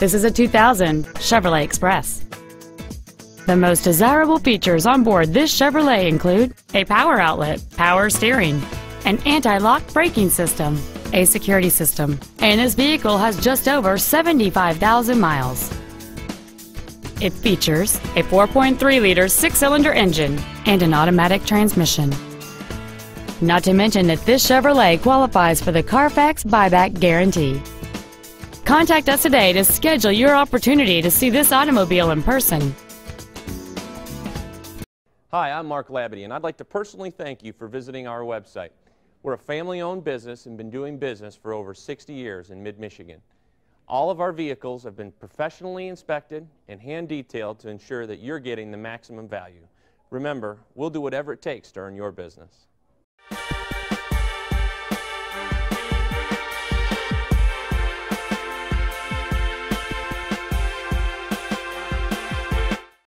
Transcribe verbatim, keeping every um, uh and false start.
This is a two thousand Chevrolet Express. The most desirable features on board this Chevrolet include a power outlet, power steering, an anti-lock braking system, a security system, and this vehicle has just over seventy-five thousand miles. It features a four point three liter six-cylinder engine and an automatic transmission. Not to mention that this Chevrolet qualifies for the Carfax buyback guarantee. Contact us today to schedule your opportunity to see this automobile in person. Hi, I'm Mark Labadie, and I'd like to personally thank you for visiting our website. We're a family-owned business and been doing business for over sixty years in mid-Michigan. All of our vehicles have been professionally inspected and hand-detailed to ensure that you're getting the maximum value. Remember, we'll do whatever it takes to earn your business.